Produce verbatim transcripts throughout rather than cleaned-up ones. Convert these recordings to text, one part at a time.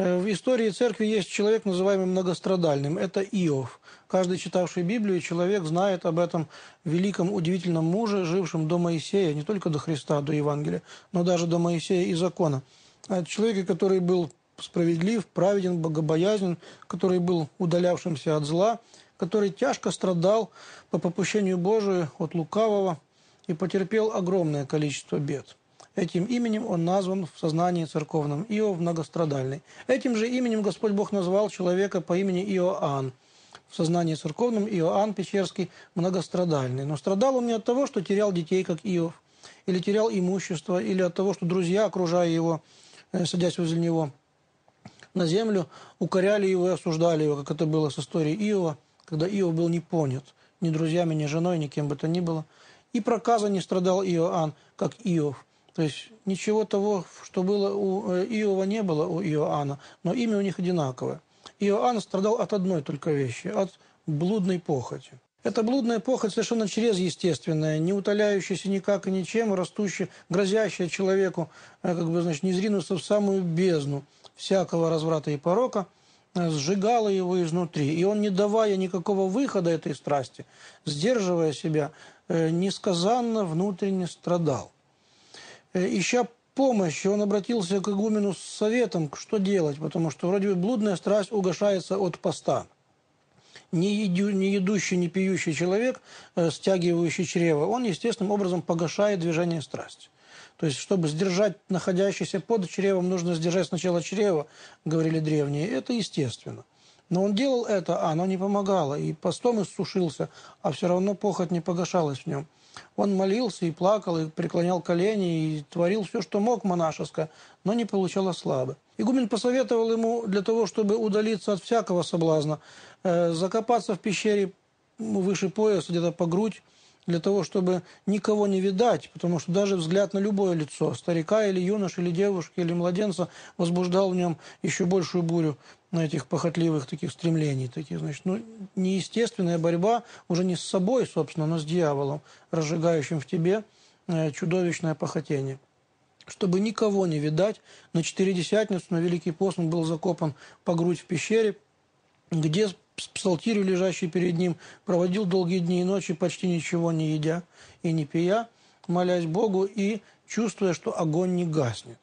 В истории церкви есть человек, называемый многострадальным. Это Иов. Каждый, читавший Библию, человек знает об этом великом, удивительном муже, жившем до Моисея, не только до Христа, до Евангелия, но даже до Моисея и Закона. Человека, который был справедлив, праведен, богобоязнен, который был удалявшимся от зла, который тяжко страдал по попущению Божию от лукавого и потерпел огромное количество бед. Этим именем он назван в сознании церковном Иов многострадальный. Этим же именем Господь Бог назвал человека по имени Иоанн. В сознании церковном Иоанн Печерский многострадальный. Но страдал он не от того, что терял детей, как Иов, или терял имущество, или от того, что друзья, окружая его, садясь возле него на землю, укоряли его и осуждали его, как это было с историей Иова, когда Иов был не понят ни друзьями, ни женой, ни кем бы то ни было. И проказа не страдал Иоанн, как Иов. То есть ничего того, что было у Иова, не было у Иоанна, но имя у них одинаковое. Иоанн страдал от одной только вещи, от блудной похоти. Эта блудная похоть совершенно чрезъестественная, не утоляющаяся никак и ничем, растущая, грозящая человеку, как бы, значит, не зринуться в самую бездну всякого разврата и порока, сжигала его изнутри. И он, не давая никакого выхода этой страсти, сдерживая себя, несказанно внутренне страдал. Ища помощи, он обратился к игумену с советом, что делать, потому что вроде бы блудная страсть угошается от поста. Не едущий, не пьющий человек, стягивающий чрево, он естественным образом погашает движение страсти. То есть, чтобы сдержать находящийся под чревом, нужно сдержать сначала чрево, говорили древние. Это естественно. Но он делал это, а оно не помогало. И постом иссушился, а все равно похоть не погашалась в нем. Он молился и плакал, и преклонял колени, и творил все, что мог монашеское, но не получало славы. Игумен посоветовал ему для того, чтобы удалиться от всякого соблазна, закопаться в пещере выше пояса, где-то по грудь, для того, чтобы никого не видать, потому что даже взгляд на любое лицо, старика или юноши, или девушки, или младенца, возбуждал в нем еще большую бурю на этих похотливых таких стремлений. Таких, значит, ну, неестественная борьба уже не с собой, собственно, но с дьяволом, разжигающим в тебе чудовищное похотение. Чтобы никого не видать, на Четыредесятницу, на Великий пост он был закопан по грудь в пещере, где с псалтирью, лежащей перед ним, проводил долгие дни и ночи, почти ничего не едя и не пия, молясь Богу и чувствуя, что огонь не гаснет.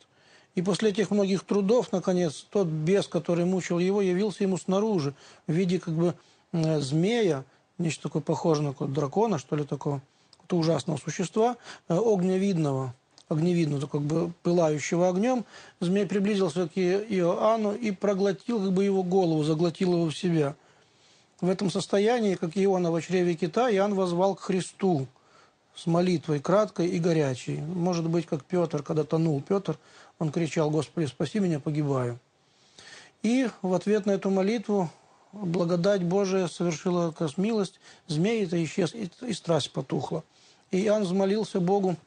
И после этих многих трудов, наконец, тот бес, который мучил его, явился ему снаружи, в виде как бы змея, нечто такое похожее на какого-то дракона, что ли, такого какого-то ужасного существа, огневидного, огневидного, как бы пылающего огнем. Змей приблизился к Иоанну и проглотил как бы его голову, заглотил его в себя. В этом состоянии, как Иона во чреве кита, Иоанн воззвал к Христу с молитвой краткой и горячей. Может быть, как Петр, когда тонул Петр, он кричал: «Господи, спаси меня, погибаю». И в ответ на эту молитву благодать Божия совершила милость, змей-то исчез, и страсть потухла. И Иоанн взмолился Богу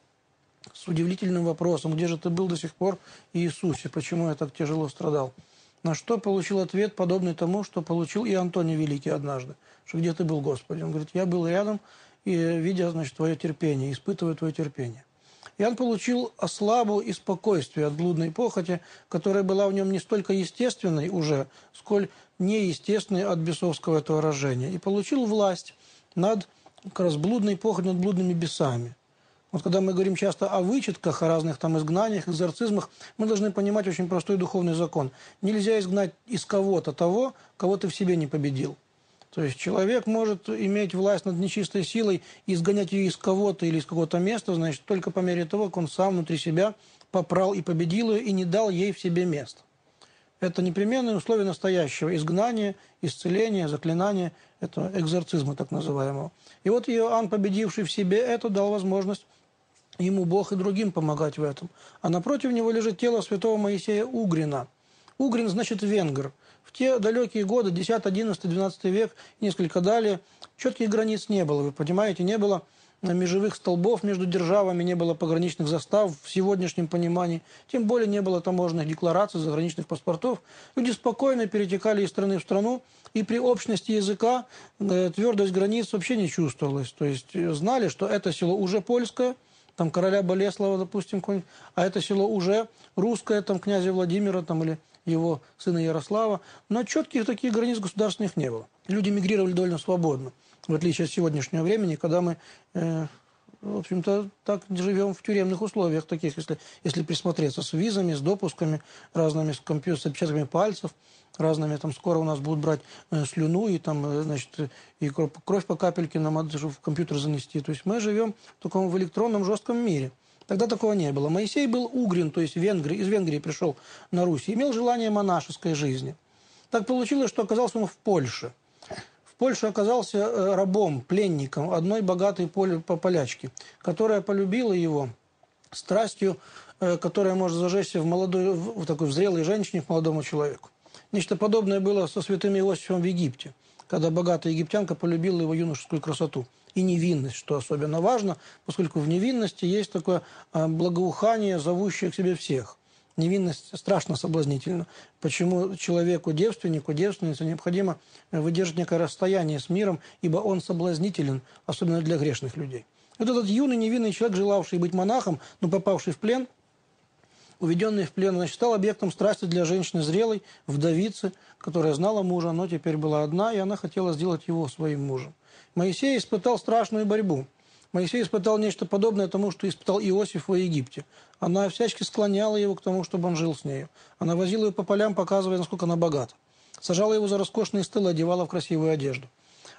с удивительным вопросом: «Где же ты был до сих пор, Иисусе? Почему я так тяжело страдал?» На что получил ответ, подобный тому, что получил и Антоний Великий однажды. Что где ты был, Господи? Он говорит: я был рядом, и, видя, значит, твое терпение, испытывая твое терпение. И он получил ослабу и спокойствие от блудной похоти, которая была в нем не столько естественной уже, сколь неестественной от бесовского этого рождения. И получил власть над как раз блудной похотью, над блудными бесами. Вот когда мы говорим часто о вычетках, о разных там изгнаниях, экзорцизмах, мы должны понимать очень простой духовный закон. Нельзя изгнать из кого-то того, кого ты в себе не победил. То есть человек может иметь власть над нечистой силой и изгонять ее из кого-то или из какого-то места, значит, только по мере того, как он сам внутри себя попрал и победил ее, и не дал ей в себе места. Это непременное условие настоящего изгнания, исцеления, заклинания, этого экзорцизма так называемого. И вот Иоанн, победивший в себе это, дал возможность ему Бог и другим помогать в этом. А напротив него лежит тело святого Моисея Угрина. Угрин значит венгр. В те далекие годы, десятый, одиннадцатый, двенадцатый век, несколько далее, четких границ не было, вы понимаете, не было межевых столбов между державами, не было пограничных застав в сегодняшнем понимании, тем более не было таможенных деклараций, заграничных паспортов. Люди спокойно перетекали из страны в страну, и при общности языка твердость границ вообще не чувствовалась. То есть знали, что это село уже польское, там короля Болеслова, допустим, а это село уже русское, там князя Владимира там, или его сына Ярослава, но четких таких границ государственных не было. Люди мигрировали довольно свободно, в отличие от сегодняшнего времени, когда мы, э, в общем-то, так живем в тюремных условиях, таких, если, если присмотреться, с визами, с допусками, разными с, компью- с отпечатками пальцев, разными, там, скоро у нас будут брать э, слюну и, там, э, значит, и кровь, кровь по капельке нам надо в компьютер занести. То есть мы живем в таком в электронном жестком мире. Тогда такого не было. Моисей был угрин, то есть венгр, из Венгрии пришел на Русь, имел желание монашеской жизни. Так получилось, что оказался он в Польше. В Польше оказался рабом, пленником одной богатой полячки, которая полюбила его страстью, которая может зажечься в, молодой, в такой зрелой женщине к молодому человеку. Нечто подобное было со святым Иосифом в Египте, когда богатая египтянка полюбила его юношескую красоту. И невинность, что особенно важно, поскольку в невинности есть такое благоухание, зовущее к себе всех. Невинность страшно соблазнительна. Почему человеку, девственнику, девственнице необходимо выдержать некое расстояние с миром, ибо он соблазнителен, особенно для грешных людей. Вот этот юный невинный человек, желавший быть монахом, но попавший в плен, уведенный в плен, значит, стал объектом страсти для женщины зрелой, вдовицы, которая знала мужа, но теперь была одна, и она хотела сделать его своим мужем. Моисей испытал страшную борьбу. Моисей испытал нечто подобное тому, что испытал Иосиф в Египте. Она всячески склоняла его к тому, чтобы он жил с нею. Она возила его по полям, показывая, насколько она богата. Сажала его за роскошные столы, одевала в красивую одежду.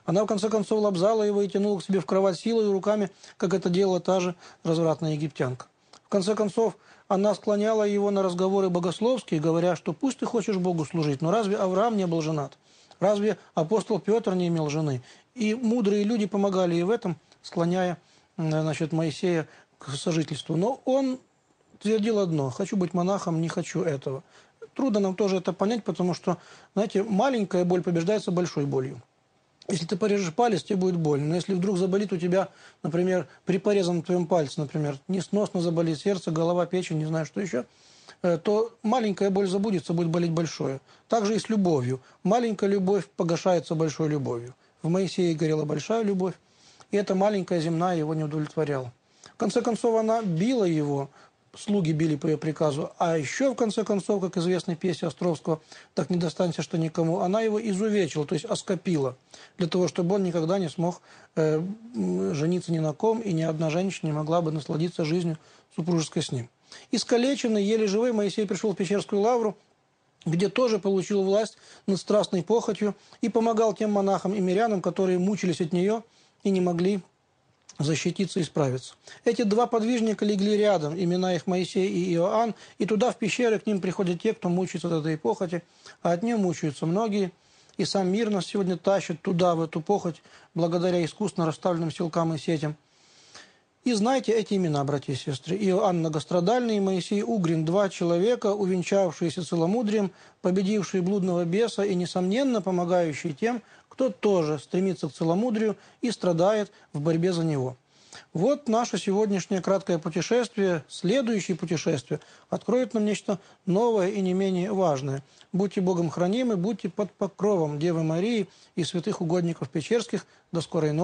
Она, в конце концов, лобзала его и тянула к себе в кровать силой и руками, как это делала та же развратная египтянка. В конце концов, она склоняла его на разговоры богословские, говоря, что пусть ты хочешь Богу служить, но разве Авраам не был женат? Разве апостол Петр не имел жены? И мудрые люди помогали и в этом, склоняя, значит, Моисея к сожительству. Но он твердил одно: хочу быть монахом, не хочу этого. Трудно нам тоже это понять, потому что, знаете, маленькая боль побеждается большой болью. Если ты порежешь палец, тебе будет больно. Но если вдруг заболит у тебя, например, при порезанном твоем пальце, например, несносно заболит сердце, голова, печень, не знаю, что еще, то маленькая боль забудется, будет болеть большое. Так же и с любовью. Маленькая любовь погашается большой любовью. В Моисее горела большая любовь, и эта маленькая земная его не удовлетворяла. В конце концов, она била его, слуги били по ее приказу, а еще, в конце концов, как известной песне Островского «Так не достанься, что никому», она его изувечила, то есть оскопила, для того, чтобы он никогда не смог э, жениться ни на ком, и ни одна женщина не могла бы насладиться жизнью супружеской с ним. Искалеченный, еле живой, Моисей пришел в Печерскую лавру, где тоже получил власть над страстной похотью и помогал тем монахам и мирянам, которые мучились от нее и не могли защититься и справиться. Эти два подвижника легли рядом, имена их Моисей и Иоанн, и туда, в пещеры, к ним приходят те, кто мучается от этой похоти, а от нее мучаются многие, и сам мир нас сегодня тащит туда, в эту похоть, благодаря искусно расставленным силкам и сетям. И знаете эти имена, братья и сестры. Иоанн Многострадальный и Моисей Угрин, два человека, увенчавшиеся целомудрием, победившие блудного беса и, несомненно, помогающие тем, кто тоже стремится к целомудрию и страдает в борьбе за него. Вот наше сегодняшнее краткое путешествие, следующее путешествие, откроет нам нечто новое и не менее важное. Будьте Богом хранимы, будьте под покровом Девы Марии и святых угодников Печерских. До скорой ночи.